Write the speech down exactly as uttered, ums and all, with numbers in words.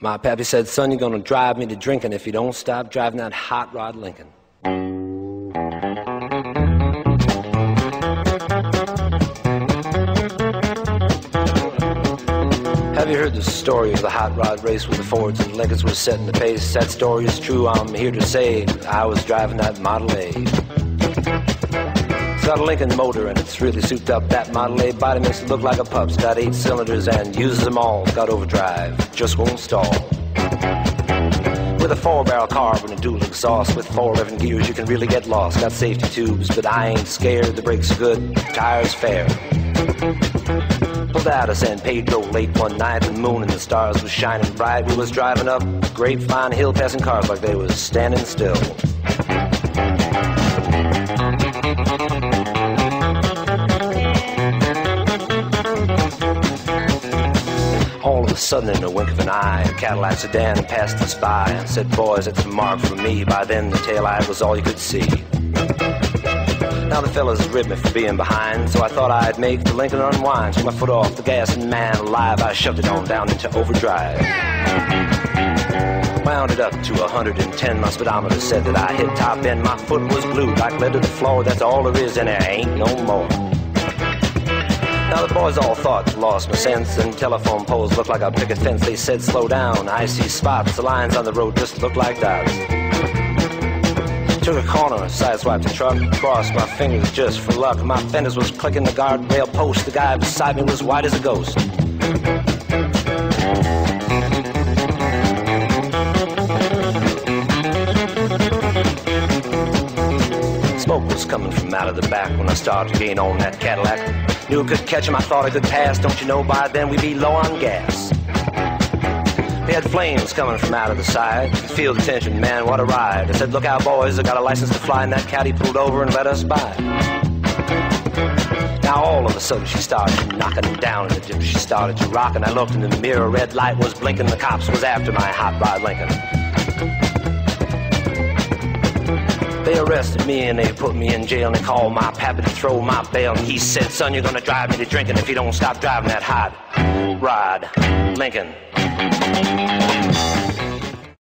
My pappy said, son, you're gonna drive me to drinking if you don't stop driving that hot rod Lincoln. Have you heard the story of the hot rod race where the Fords and Lincolns were setting the pace? That story is true, I'm here to say, I was driving that Model A. Got a Lincoln motor and it's really souped up. That Model A body makes it look like a pup's. Got eight cylinders and uses them all. Got overdrive, just won't stall. With a four-barrel carb and a dual exhaust, with four living gears you can really get lost. Got safety tubes, but I ain't scared. The brakes are good, tires fair. Pulled out of San Pedro late one night. The moon and the stars was shining bright. We was driving up Grapevine Hill, passing cars like they was standing still. Suddenly, in a wink of an eye, a Cadillac sedan passed us by and said, boys, it's a mark for me. By then, the taillight was all you could see. Now the fellas ribbed me for being behind, so I thought I'd make the Lincoln unwind. Took my foot off the gas and, man alive, I shoved it on down into overdrive. Wound it up to one hundred ten. My speedometer said that I hit top end. My foot was blue like lead to the floor. That's all there is, and there ain't no more. Now the boys all thought, lost my sense, and telephone poles looked like a picket fence. They said, slow down, I see spots, the lines on the road just look like dots. Took a corner, sideswiped the truck, crossed my fingers just for luck. My fenders was clicking the guardrail post, the guy beside me was white as a ghost. Smoke was coming from out of the back when I started to gain on that Cadillac. Knew I could catch him, I thought I could pass. Don't you know, by then we'd be low on gas. They had flames coming from out of the side. Feel the tension, man, what a ride. I said, look out, boys, I got a license to fly. And that caddy pulled over and let us by. Now all of a sudden she started knocking down in the gym. She started to rock, and I looked in the mirror. Red light was blinking, the cops was after my hot rod Lincoln. They arrested me and they put me in jail, and they called my pappy to throw my bail. And he said, son, you're gonna drive me to drinking if you don't stop driving that hot rod Lincoln.